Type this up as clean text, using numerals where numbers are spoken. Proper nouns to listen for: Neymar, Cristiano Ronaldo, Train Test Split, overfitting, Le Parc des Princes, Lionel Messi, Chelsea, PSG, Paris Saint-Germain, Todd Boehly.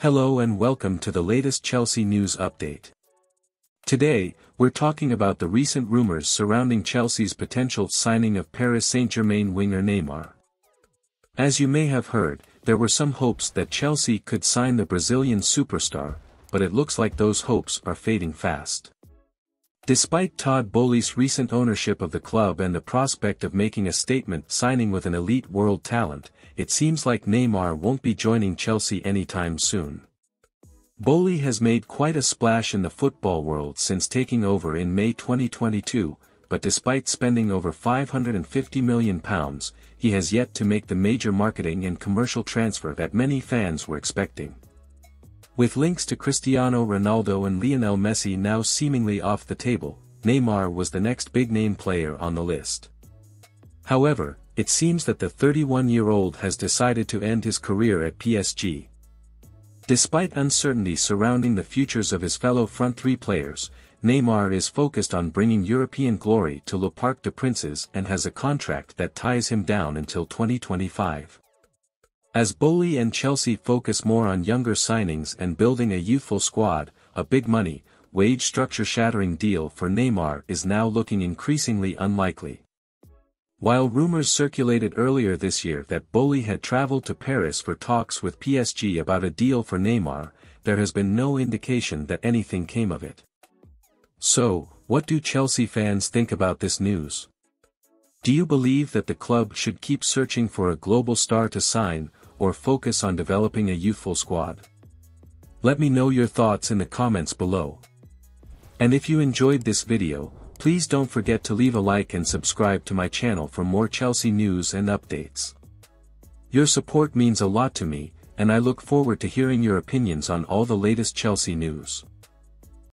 Hello and welcome to the latest Chelsea news update. Today, we're talking about the recent rumors surrounding Chelsea's potential signing of Paris Saint-Germain winger Neymar. As you may have heard, there were some hopes that Chelsea could sign the Brazilian superstar, but it looks like those hopes are fading fast. Despite Todd Boehly's recent ownership of the club and the prospect of making a statement signing with an elite world talent, it seems like Neymar won't be joining Chelsea anytime soon. Boehly has made quite a splash in the football world since taking over in May 2022, but despite spending over £550 million, he has yet to make the major marketing and commercial transfer that many fans were expecting. With links to Cristiano Ronaldo and Lionel Messi now seemingly off the table, Neymar was the next big-name player on the list. However, it seems that the 31-year-old has decided to end his career at PSG. Despite uncertainty surrounding the futures of his fellow front three players, Neymar is focused on bringing European glory to Le Parc des Princes and has a contract that ties him down until 2025. As Boehly and Chelsea focus more on younger signings and building a youthful squad, a big money, wage structure-shattering deal for Neymar is now looking increasingly unlikely. While rumors circulated earlier this year that Boehly had traveled to Paris for talks with PSG about a deal for Neymar, there has been no indication that anything came of it. So, what do Chelsea fans think about this news? Do you believe that the club should keep searching for a global star to sign, or focus on developing a youthful squad? Let me know your thoughts in the comments below. And if you enjoyed this video, please don't forget to leave a like and subscribe to my channel for more Chelsea news and updates. Your support means a lot to me, and I look forward to hearing your opinions on all the latest Chelsea news.